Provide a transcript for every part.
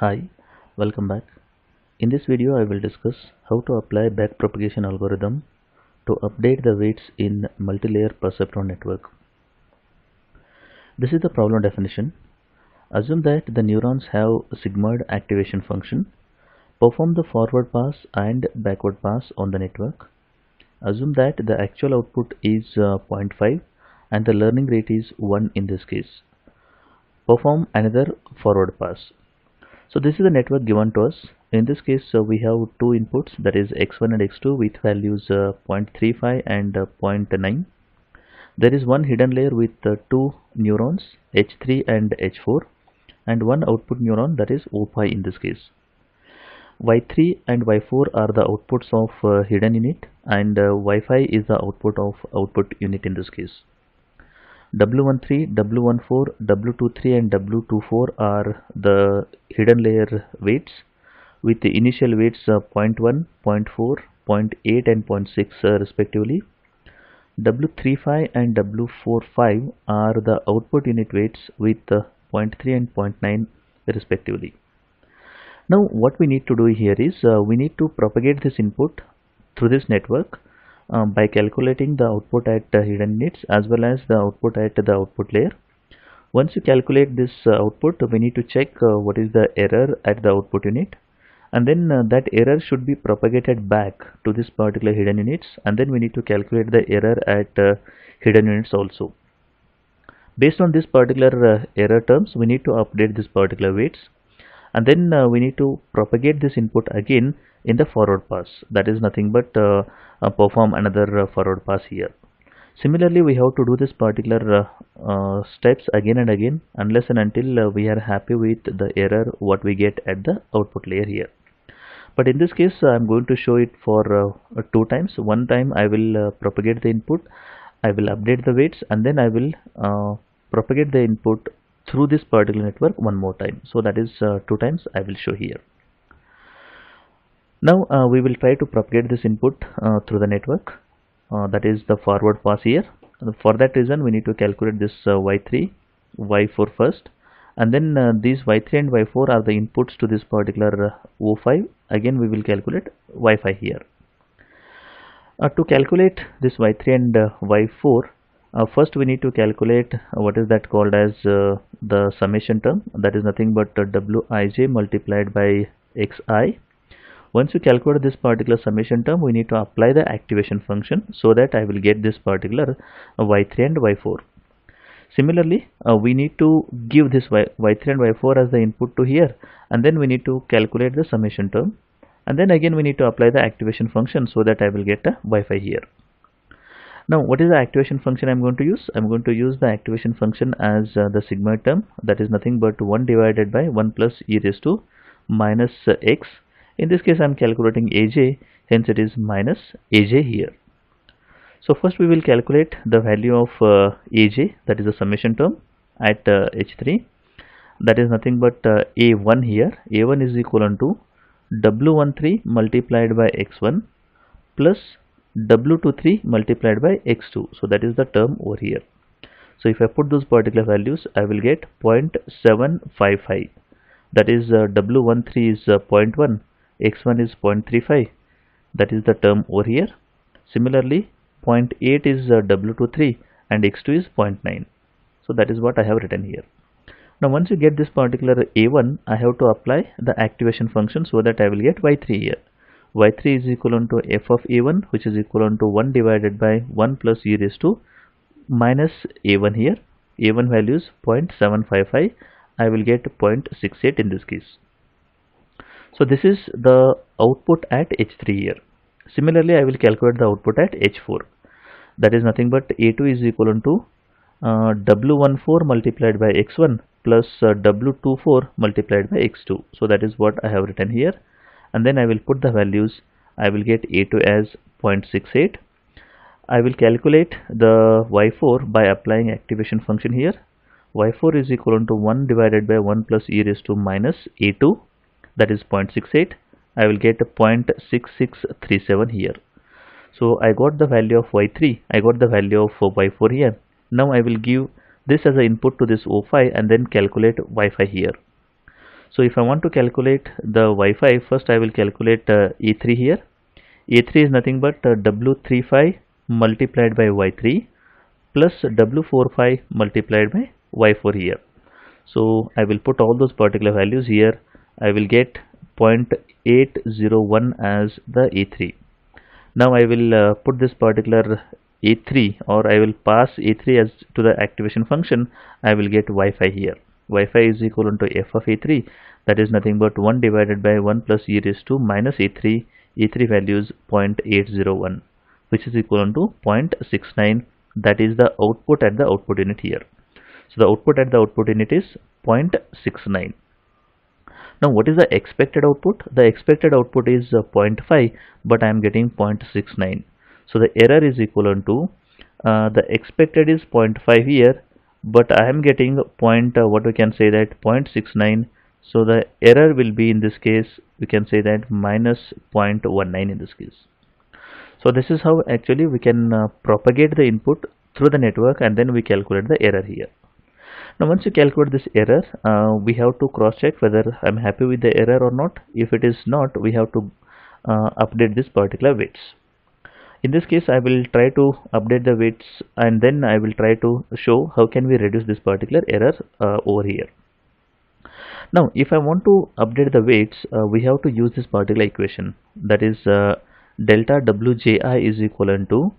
Hi, welcome back. In this video I will discuss how to apply backpropagation algorithm to update the weights in multilayer perceptron network. This is the problem definition. Assume that the neurons have a sigmoid activation function. Perform the forward pass and backward pass on the network. Assume that the actual output is 0.5 and the learning rate is 1 in this case. Perform another forward pass. So this is the network given to us. In this case we have two inputs, that is x1 and x2, with values 0.35 and 0.9. There is one hidden layer with two neurons, h3 and h4, and one output neuron, that is O5 in this case. y3 and y4 are the outputs of hidden unit, and y5 is the output of output unit in this case. W13, W14, W23 and W24 are the hidden layer weights, with the initial weights 0.1, 0.4, 0.8 and 0.6 respectively. W35 and W45 are the output unit weights with 0.3 and 0.9 respectively. Now what we need to do here is we need to propagate this input through this network by calculating the output at hidden units as well as the output at the output layer. Once you calculate this output, we need to check what is the error at the output unit, and then that error should be propagated back to this particular hidden units, and then we need to calculate the error at hidden units also. Based on this particular error terms, we need to update this particular weights, and then we need to propagate this input again in the forward pass, that is nothing but perform another forward pass here. Similarly, we have to do this particular steps again and again, unless and until we are happy with the error what we get at the output layer here. But in this case I am going to show it for two times. One time I will propagate the input, I will update the weights, and then I will propagate the input through this particular network one more time. So that is two times I will show here. Now we will try to propagate this input through the network, that is the forward pass here. For that reason we need to calculate this y3, y4 first, and then these y3 and y4 are the inputs to this particular O5. Again we will calculate y5 here. To calculate this y3 and y4, first we need to calculate what is that called as the summation term, that is nothing but wij multiplied by xi. Once you calculate this particular summation term, we need to apply the activation function so that I will get this particular y3 and y4. Similarly, we need to give this y3 and y4 as the input to here, and then we need to calculate the summation term, and then again we need to apply the activation function so that I will get a y5 here. Now what is the activation function I am going to use? I am going to use the activation function as the sigmoid term, that is nothing but 1 divided by 1 plus e raised to minus x. In this case I am calculating aj, hence it is minus aj here. So first we will calculate the value of aj, that is the summation term, at h3, that is nothing but a1 here. a1 is equal to w13 multiplied by x1 plus w23 multiplied by x2, so that is the term over here. So if I put those particular values, I will get 0.755, that is w13 is 0.1, x1 is 0.35, that is the term over here. Similarly 0.8 is w23 and x2 is 0.9, so that is what I have written here. Now once you get this particular a1, I have to apply the activation function so that I will get y3 here. y3 is equal to f of a1, which is equal to 1 divided by 1 plus e raised to minus a1 here. a1 value is 0.755, I will get 0.68 in this case. So this is the output at h3 here. Similarly I will calculate the output at h4, that is nothing but a2 is equal to w14 multiplied by x1 plus w24 multiplied by x2, so that is what I have written here. And then I will put the values, I will get a2 as 0.68. I will calculate the y4 by applying activation function here. y4 is equal to 1 divided by 1 plus e raised to minus a2, that is 0.68. I will get 0.6637 here. So I got the value of y3, I got the value of y4 here. Now I will give this as an input to this O5 and then calculate y5 here. So if I want to calculate the Wi-Fi, first I will calculate E3 here. E3 is nothing but W35 multiplied by Y3 plus W45 multiplied by Y4 here. So I will put all those particular values here. I will get 0.801 as the E3. Now I will put this particular E3, or I will pass E3 as to the activation function. I will get Wi-Fi here. Wi-Fi is equal to f of E3, that is nothing but 1 divided by 1 plus e raised to minus E3. E3 value is 0.801, which is equal to 0.69. That is the output at the output unit here. So the output at the output unit is 0.69. Now what is the expected output? The expected output is 0.5, but I am getting 0.69. So the error is equal to the expected is 0.5 here, but I am getting what we can say that 0.69. So the error will be, in this case we can say that minus 0.19 in this case. So this is how actually we can propagate the input through the network, and then we calculate the error here. Now once you calculate this error, we have to cross check whether I'm happy with the error or not. If it is not, we have to update this particular weights. In this case I will try to update the weights, and then I will try to show how can we reduce this particular error over here. Now if I want to update the weights, we have to use this particular equation, that is delta WJI is equal to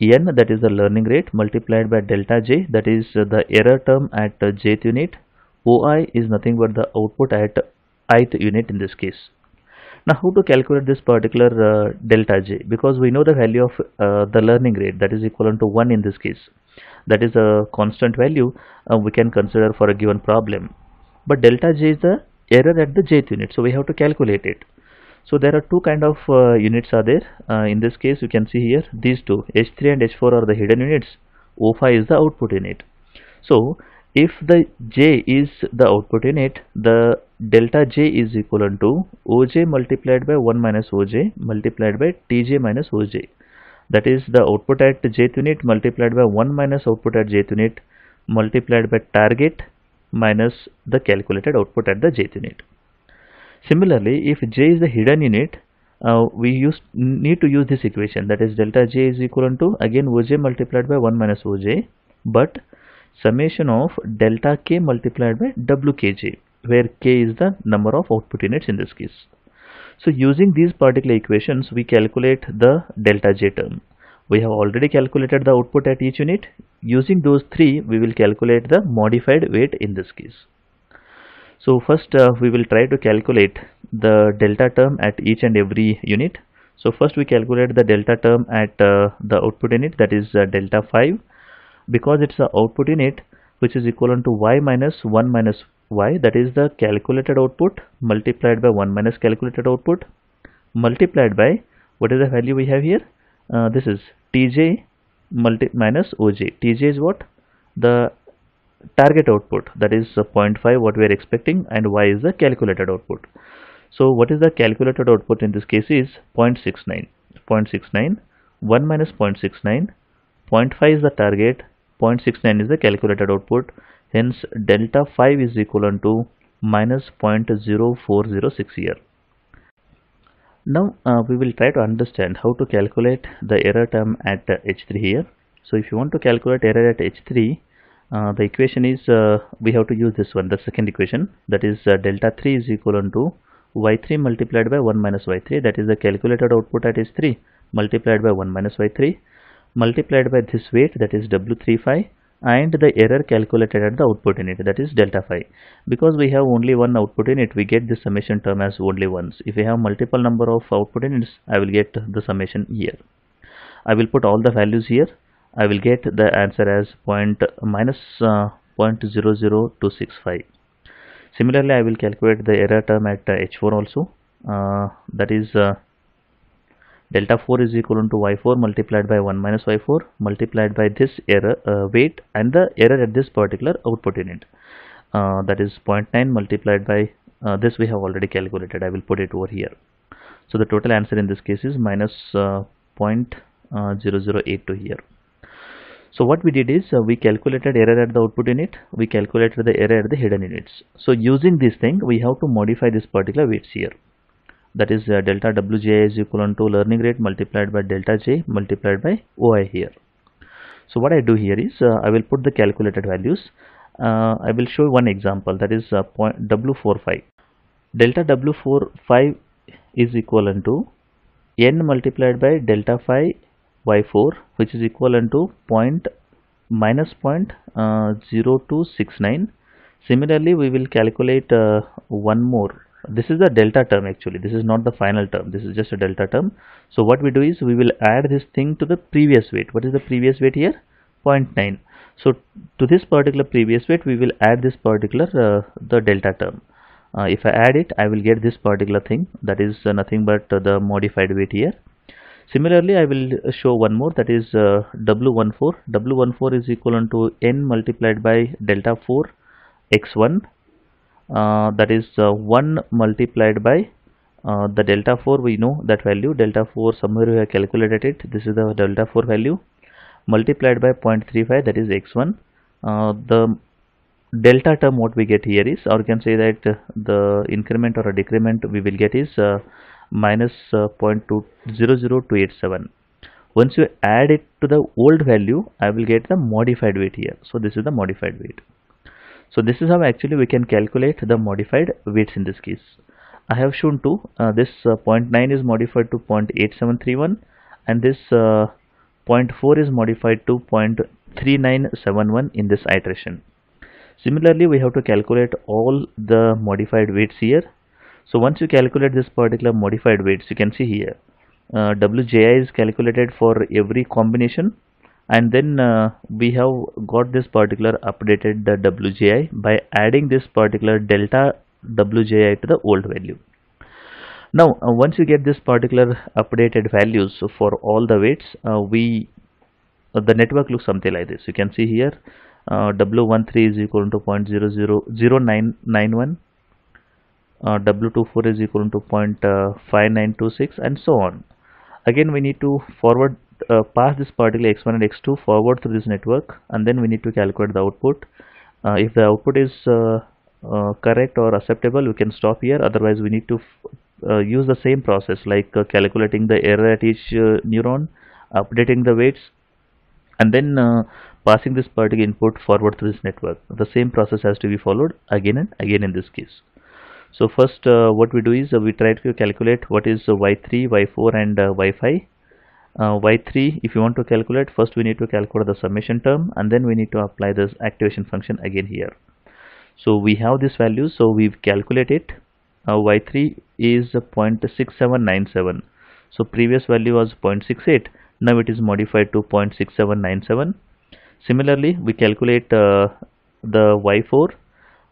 n, that is the learning rate, multiplied by delta J, that is the error term at jth unit. OI is nothing but the output at ith unit in this case. Now how to calculate this particular delta J? Because we know the value of the learning rate, that is equal to 1 in this case. That is a constant value we can consider for a given problem. But delta J is the error at the jth unit, so we have to calculate it. So there are two kind of units are there. In this case you can see here these two, H3 and H4 are the hidden units. O5 is the output unit. So if the J is the output unit, the delta J is equal to OJ multiplied by 1 minus OJ multiplied by TJ minus OJ. That is the output at jth unit multiplied by 1 minus output at jth unit multiplied by target minus the calculated output at the jth unit. Similarly, if J is the hidden unit, we need to use this equation, that is delta J is equal to again OJ multiplied by 1 minus OJ, but summation of delta K multiplied by WKJ, where K is the number of output units in this case. So using these particular equations, we calculate the delta J term. We have already calculated the output at each unit. Using those three, we will calculate the modified weight in this case. So first we will try to calculate the delta term at each and every unit. So first we calculate the delta term at the output unit, that is delta 5, because it's the output unit, which is equal to y minus 1 minus y, that is the calculated output multiplied by 1 minus calculated output multiplied by, what is the value we have here, this is tj minus oj. Tj is what? The target output, that is 0.5 what we are expecting, and y is the calculated output. So what is the calculated output in this case is 0.69. 0.69, 1 minus 0.69, 0.5 is the target, 0.69 is the calculated output. Hence delta 5 is equal to minus 0.0406 here. Now we will try to understand how to calculate the error term at H3 here. So if you want to calculate error at H3, the equation is, we have to use this one, the second equation, that is delta 3 is equal to y3 multiplied by 1 minus y3, that is the calculated output at H3 multiplied by 1 minus y3 multiplied by this weight, that is W35, and the error calculated at the output unit, that is delta 5. Because we have only one output unit, we get this summation term as only once. If we have multiple number of output units, I will get the summation here. I will put all the values here. I will get the answer as minus 0.00265. Similarly, I will calculate the error term at H4 also. That is delta 4 is equal to y4 multiplied by 1 minus y4 multiplied by this error weight and the error at this particular output unit. That is 0.9 multiplied by this we have already calculated. I will put it over here. So the total answer in this case is minus 0.0082 here. So what we did is we calculated error at the output unit, we calculated the error at the hidden units. So using this thing, we have to modify this particular weights here. That is delta wj is equal to learning rate multiplied by delta j multiplied by oi here. So what I do here is I will put the calculated values. I will show one example, that is point w45. Delta w45 is equal to n multiplied by delta phi y4, which is equivalent to -0.0269. Similarly, we will calculate one more. This is the delta term actually. This is not the final term. This is just a delta term. So what we do is we will add this thing to the previous weight. What is the previous weight here? 0.9. So to this particular previous weight, we will add this particular the delta term. If I add it, I will get this particular thing. That is nothing but the modified weight here. Similarly, I will show one more, that is W14. W14 is equivalent to N multiplied by delta 4 X1. That is 1 multiplied by the delta 4. We know that value. Delta 4, somewhere we have calculated it. This is the delta 4 value. Multiplied by 0.35, that is X1. The delta term what we get here is, or can say that the increment or a decrement we will get is -0.20287. Once you add it to the old value, I will get the modified weight here. So this is the modified weight. So this is how actually we can calculate the modified weights in this case. I have shown two. This 0.9 is modified to 0.8731, and this 0.4 is modified to 0.3971 in this iteration. Similarly, we have to calculate all the modified weights here. So once you calculate this particular modified weights, you can see here WJI is calculated for every combination, and then we have got this particular updated WJI by adding this particular delta WJI to the old value. Now once you get this particular updated values for all the weights, the network looks something like this. You can see here W13 is equal to 0.00991. W24 is equal to 0.5926, and so on. Again, we need to forward pass this particular x1 and x2 forward through this network, and then we need to calculate the output. If the output is correct or acceptable, we can stop here. Otherwise, we need to use the same process, like calculating the error at each neuron, updating the weights, and then passing this particular input forward through this network. The same process has to be followed again and again in this case. So first what we do is we try to calculate what is Y3, Y4 and Y5. Y3, if you want to calculate, first we need to calculate the summation term, and then we need to apply this activation function again here. So we have this value, so we've calculated it. Y3 is 0.6797. So previous value was 0.68. Now it is modified to 0.6797. Similarly, we calculate the Y4.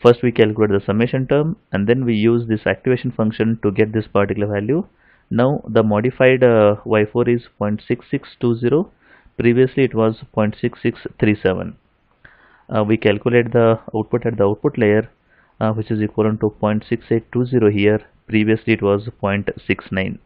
First we calculate the summation term, and then we use this activation function to get this particular value. Now the modified Y4 is 0.6620. Previously it was 0.6637. We calculate the output at the output layer, which is equivalent to 0.6820 here. Previously it was 0.69.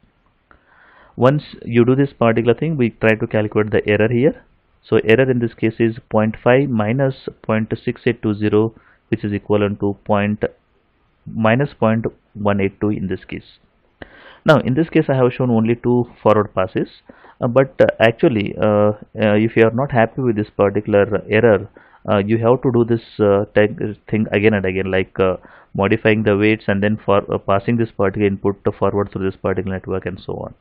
Once you do this particular thing, we try to calculate the error here. So error in this case is 0.5 minus 0.6820, which is equivalent to -0.182 in this case. Now in this case I have shown only two forward passes, but actually if you are not happy with this particular error, you have to do this thing again and again, like modifying the weights and then for passing this particular input forward through this particular network and so on.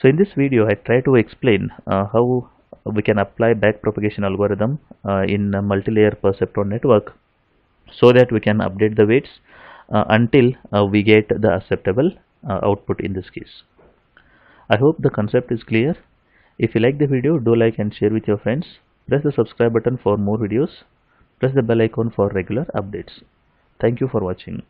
So in this video I try to explain how we can apply backpropagation algorithm in a multi-layer perceptron network, so that we can update the weights until we get the acceptable output in this case. I hope the concept is clear. If you like the video, do like and share with your friends. Press the subscribe button for more videos. Press the bell icon for regular updates. Thank you for watching.